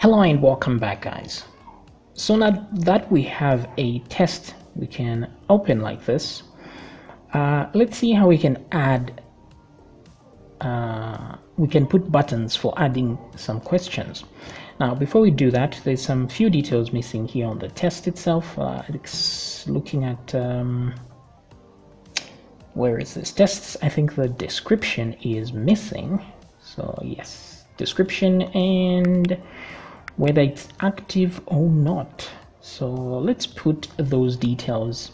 Hello and welcome back, guys. So now that we have a test we can open like this, let's see how we can add, we can put buttons for adding some questions. Now before we do that, there's some few details missing here on the test itself. It's looking at, where is this tests? I think the description is missing. So yes, description and whether it's active or not. So let's put those details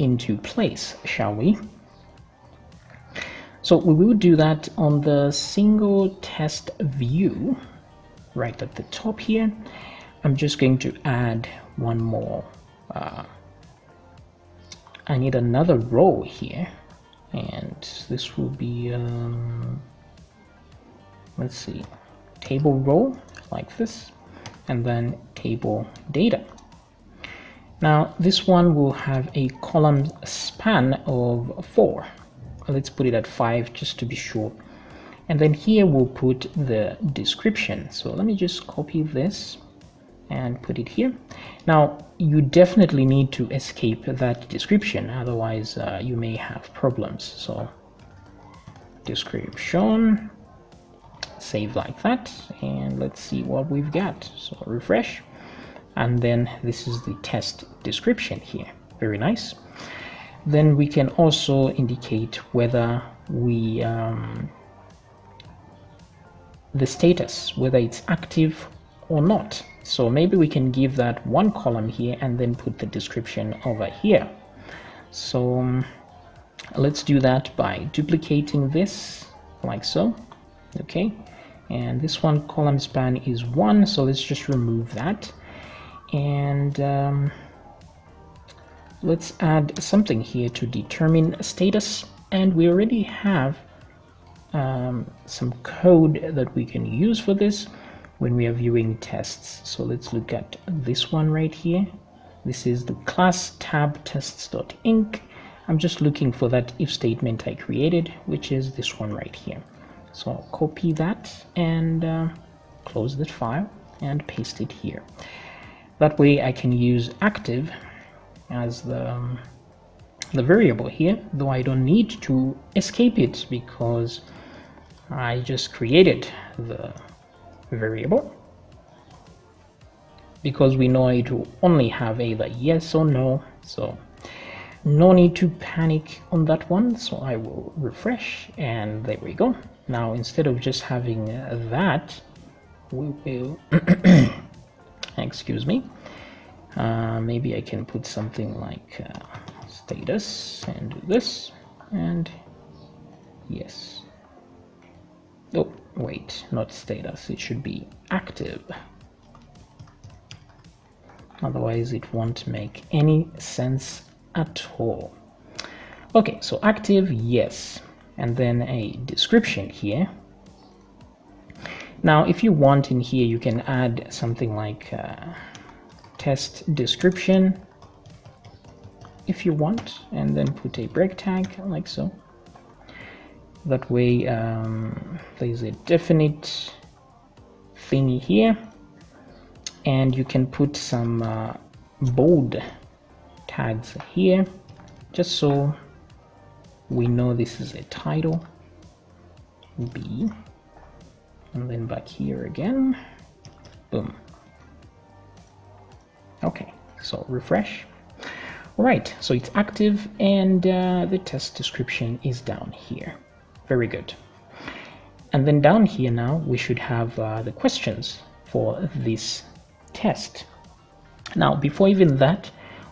into place, shall we? So we will do that on the single test view right at the top here. I'm just going to add one more. I need another row here, and this will be, let's see, table row like this, and then table data. Now this one will have a column span of 4. Let's put it at 5 just to be sure. And then here we'll put the description. So let me just copy this and put it here. Now you definitely need to escape that description, otherwise you may have problems. So description, save like that, and let's see what we've got. So refresh, and then this is the test description here. Very nice. Then we can also indicate whether we the status, whether it's active or not. So maybe we can give that one column here and then put the description over here. So let's do that by duplicating this like so. Okay, and this one column span is 1, so let's just remove that, and let's add something here to determine status. And we already have some code that we can use for this when we are viewing tests. So let's look at this one right here. This is the class tab tests.inc. I'm just looking for that if statement I created, which is this one right here. So I'll copy that and close that file and paste it here. That way I can use active as the variable here, though I don't need to escape it because I just created the variable, because we know it will only have either yes or no. So no need to panic on that one. So I will refresh, and there we go. Now instead of just having that, we will excuse me, maybe I can put something like status and do this, and yes, oh wait, not status, it should be active, otherwise it won't make any sense at all. Okay, so active, yes, and then a description here. Now if you want in here, you can add something like test description if you want, and then put a break tag like so. That way there's a definite thingy here, and you can put some bold tags here just so we know this is a title B, and then back here again, boom. Okay, so refresh. All right, so it's active, and the test description is down here. Very good. And then down here now we should have the questions for this test. Now before even that,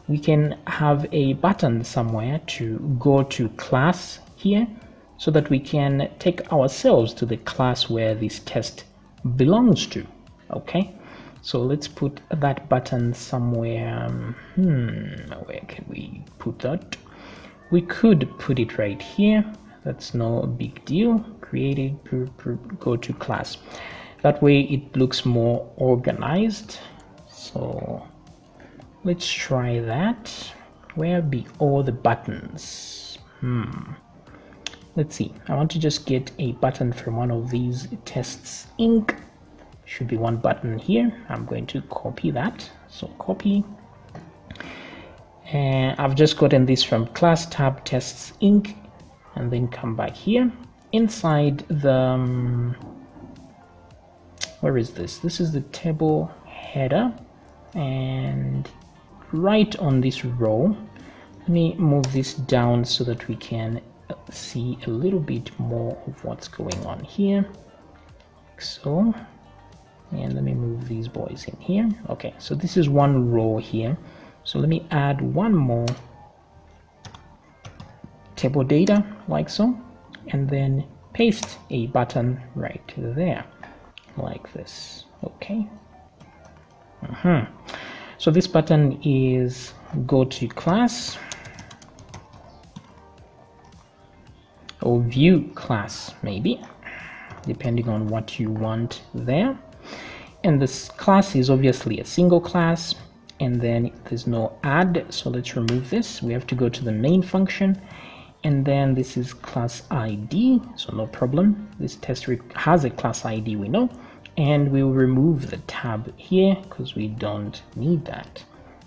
we can have a button somewhere to go to class here, so that we can take ourselves to the class where this test belongs to. Okay, so let's put that button somewhere. Where can we put that? We could put it right here. That's no big deal. Created, go to class. That way it looks more organized. So let's try that. Where be all the buttons? Let's see. I want to just get a button from one of these tests inc. should be one button here. I'm going to copy that. So copy. I've just gotten this from class tab tests.inc, and then come back here inside the where is this? This is the table header, and right on this row, let me move this down so that we can see a little bit more of what's going on here, like so. And let me move these boys in here. Okay, so this is one row here. So let me add one more table data, like so, and then paste a button right there, like this. Okay. So this button is go to class or view class, maybe, depending on what you want there. And this class is obviously a single class, and then there's no add, so let's remove this. We have to go to the main function, and then this is class ID, so no problem. This test has a class ID, we know, and we'll remove the tab here because we don't need that.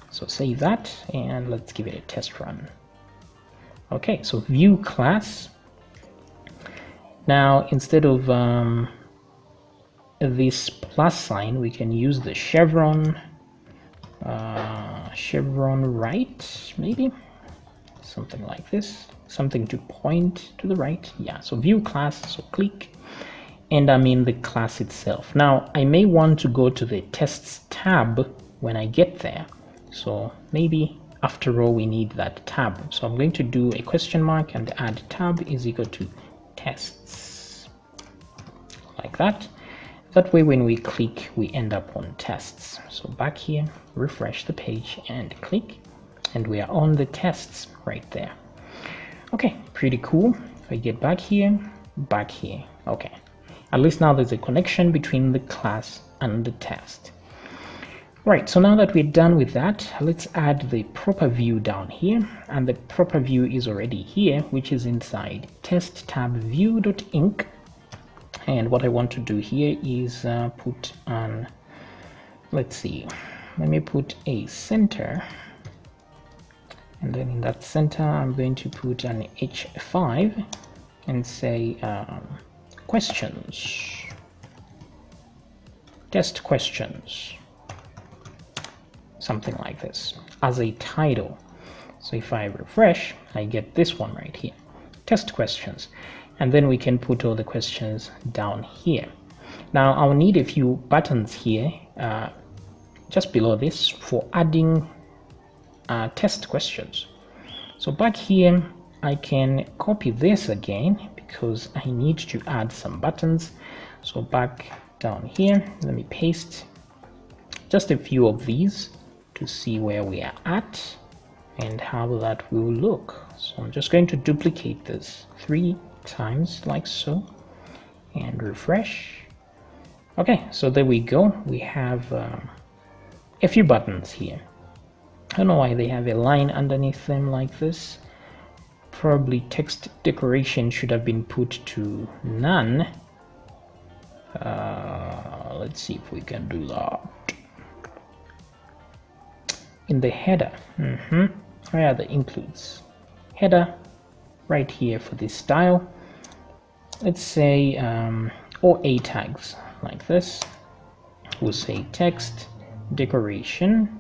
So save that, and let's give it a test run. Okay, so view class. Now, instead of this plus sign, we can use the chevron, chevron right, maybe, something like this, something to point to the right. Yeah, so view class, so click, and I'm in the class itself. Now, I may want to go to the tests tab when I get there, so maybe after all we need that tab. So I'm going to do a question mark and add tab is equal to tests, like that. That way when we click, we end up on tests. So back here, refresh the page and click, and we are on the tests right there. Okay, pretty cool. If I get back here, okay. At least now there's a connection between the class and the test. Right, so now that we're done with that, let's add the proper view down here, and the proper view is already here, which is inside TestTabView.inc. And what I want to do here is put on, let's see, let me put a center, and then in that center I'm going to put an H5 and say questions, test questions, something like this as a title. So if I refresh, I get this one right here, test questions. And then we can put all the questions down here. Now I'll need a few buttons here just below this for adding test questions. So back here I can copy this again because I need to add some buttons. So back down here, let me paste just a few of these to see where we are at and how that will look. So I'm just going to duplicate this 3 times, like so, and refresh. Okay, so there we go. We have a few buttons here. I don't know why they have a line underneath them like this. Probably text decoration should have been put to none. Let's see if we can do that in the header. Where are the includes? Header right here for this style. Let's say or a tags like this. We'll say text decoration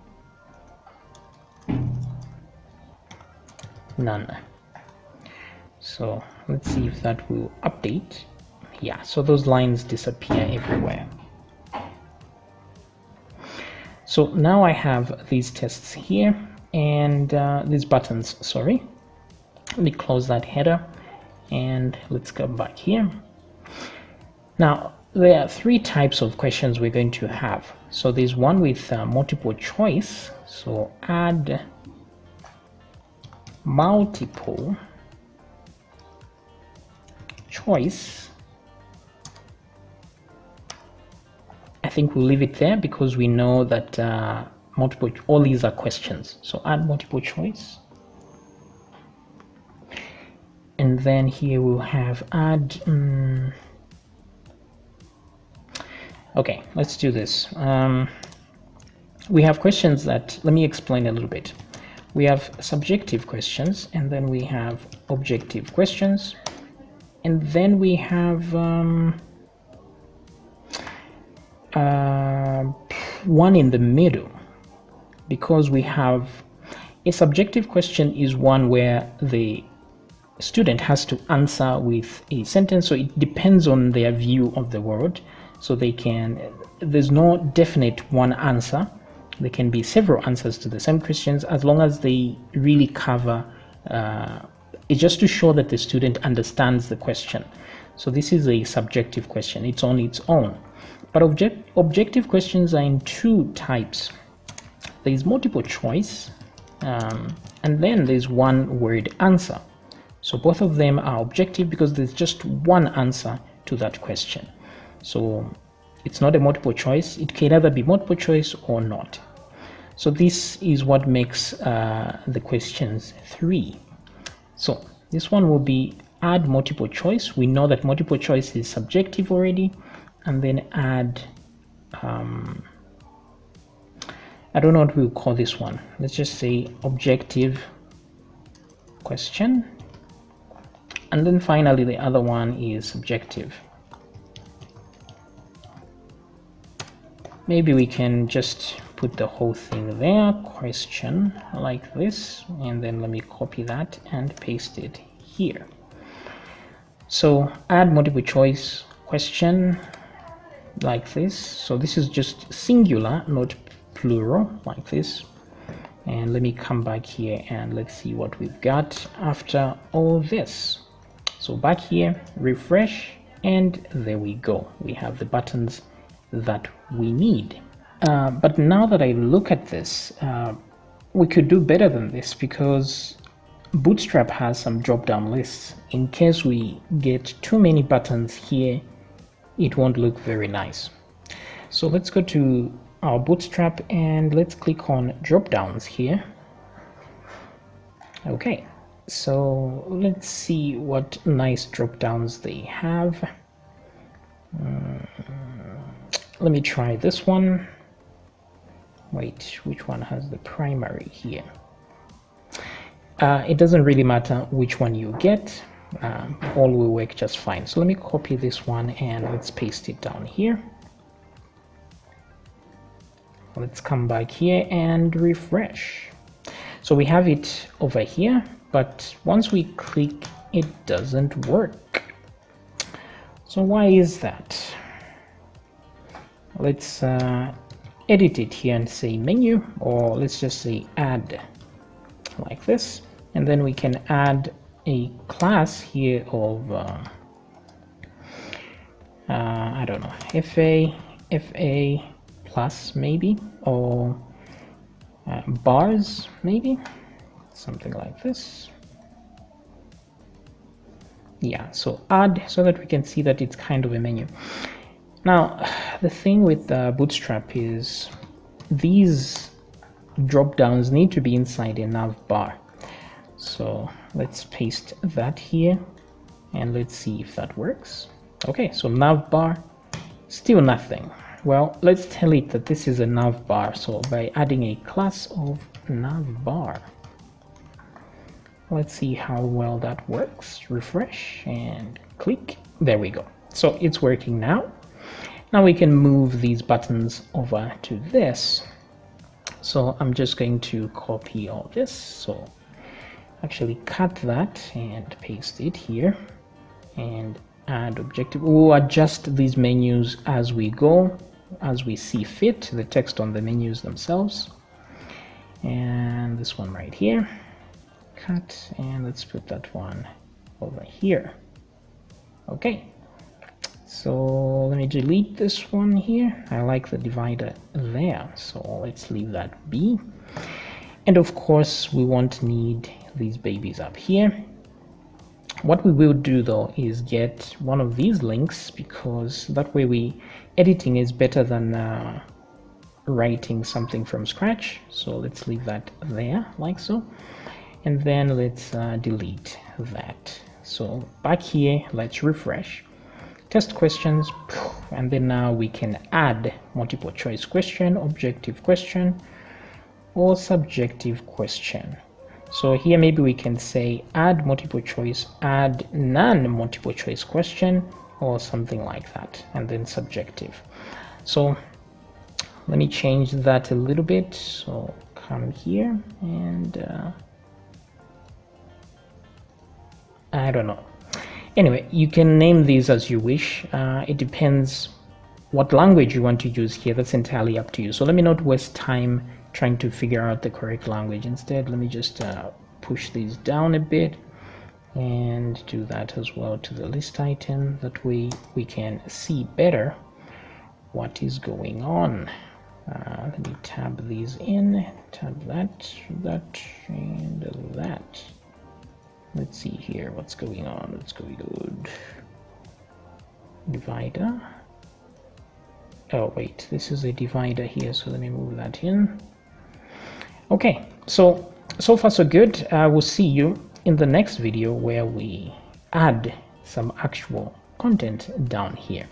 none. So let's see if that will update. Yeah, so those lines disappear everywhere. So now I have these tests here and these buttons, sorry. Let me close that header and let's go back here. Now there are 3 types of questions we're going to have. So there's one with multiple choice. So add multiple choice. I think we'll leave it there because we know that all these are questions. So add multiple choice. And then here we'll have add Okay, let's do this. We have questions that, let me explain a little bit. We have subjective questions, and then we have objective questions, and then we have one in the middle, because we have a subjective question is one where the student has to answer with a sentence, so it depends on their view of the world, so they can, there's no definite one answer. There can be several answers to the same questions, as long as they really cover it's just to show that the student understands the question. So this is a subjective question, it's on its own. But objective questions are in two types. There is multiple choice, and then there's one word answer. So both of them are objective because there's just one answer to that question. So it's not a multiple choice, it can either be multiple choice or not. So this is what makes the questions three. So this one will be add multiple choice. We know that multiple choice is subjective already. And then add, I don't know what we'll call this one. Let's just say objective question. And then finally, the other one is subjective. Maybe we can just put the whole thing there, question, like this. And then let me copy that and paste it here. So add multiple choice question. Like this. So this is just singular, not plural, like this. And let me come back here and let's see what we've got after all this. So back here, refresh, and there we go. We have the buttons that we need. But now that I look at this, we could do better than this, because Bootstrap has some drop-down lists. In case we get too many buttons here, it won't look very nice. So let's go to our Bootstrap and let's click on drop downs here. Okay, so let's see what nice drop downs they have. Let me try this one. Wait, which one has the primary here? It doesn't really matter which one you get. All will work just fine. So let me copy this one and let's paste it down here. Let's come back here and refresh. So we have it over here, but once we click, it doesn't work. So why is that? Let's edit it here and say menu, or let's just say add, like this, and then we can add a class here of I don't know, FA plus maybe, or bars maybe, something like this. Yeah, so add, so that we can see that it's kind of a menu. Now the thing with Bootstrap is these drop downs need to be inside a nav bar. So let's paste that here and let's see if that works. Okay, so nav bar, still nothing. Well, let's tell it that this is a nav bar. So by adding a class of nav bar, let's see how well that works. Refresh and click. There we go. So it's working now. Now we can move these buttons over to this. So I'm just going to copy all this. So actually cut that and paste it here and add objective. We'll adjust these menus as we go, as we see fit, the text on the menus themselves. And this one right here, cut, and let's put that one over here. Okay, so let me delete this one here. I like the divider there, so let's leave that be. And of course we won't need these babies up here. What we will do though is get one of these links, because that way we editing is better than writing something from scratch. So let's leave that there, like so, and then let's delete that. So back here, let's refresh. test questions, and then now we can add multiple choice question, objective question, or subjective question. So here maybe we can say add multiple choice, add non-multiple choice question, or something like that, and then subjective. So let me change that a little bit. So come here and I don't know. Anyway, you can name these as you wish. It depends what language you want to use here. That's entirely up to you. So let me not waste time trying to figure out the correct language. Instead, let me just push these down a bit and do that as well to the list item. That way we can see better what is going on. Let me tab these in, tab that, and that. Let's see here what's going on. Let's go good. Divider. Oh wait, this is a divider here, so let me move that in. Okay, so far so good. We'll see you in the next video where we add some actual content down here.